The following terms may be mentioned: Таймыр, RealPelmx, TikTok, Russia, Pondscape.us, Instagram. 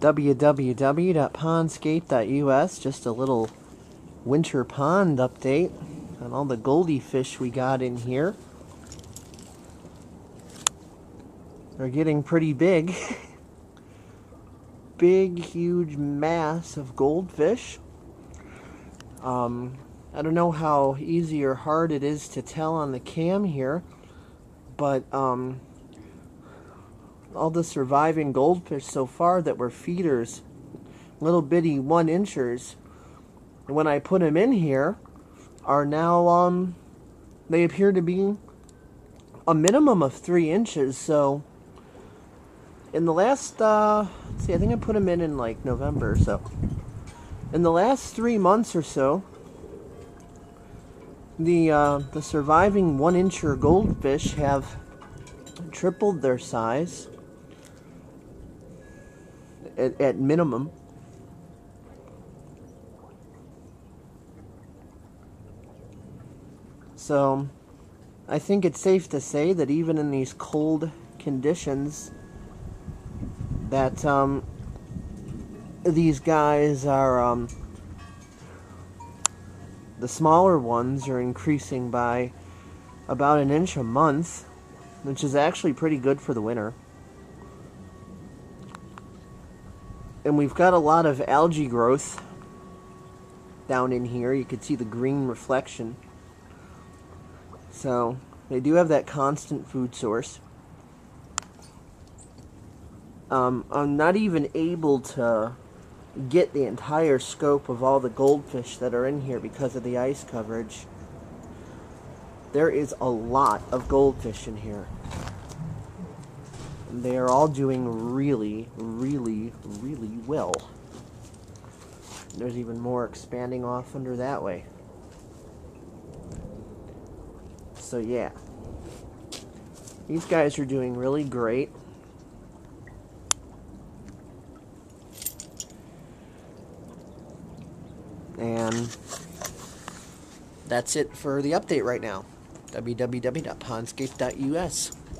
www.pondscape.us. Just a little winter pond update on all the goldie fish we got in here. They're getting pretty big. Big, huge mass of goldfish. I don't know how easy or hard it is to tell on the cam here, but all the surviving goldfish so far that were feeders, little bitty 1-inchers, when I put them in here, are now, they appear to be a minimum of 3 inches, so in the last, I think I put them in like November or so. In the last 3 months or so, the surviving 1-incher goldfish have tripled their size at minimum. So I think it's safe to say that even in these cold conditions, that these guys are, the smaller ones are increasing by about 1 inch a month, which is actually pretty good for the winter. And we've got a lot of algae growth down in here. You can see the green reflection. So they do have that constant food source. I'm not even able to get the entire scope of all the goldfish that are in here because of the ice coverage. There is a lot of goldfish in here. They are all doing really, really, really well. There's even more expanding off under that way. So yeah, these guys are doing really great. And that's it for the update right now. www.pondscape.us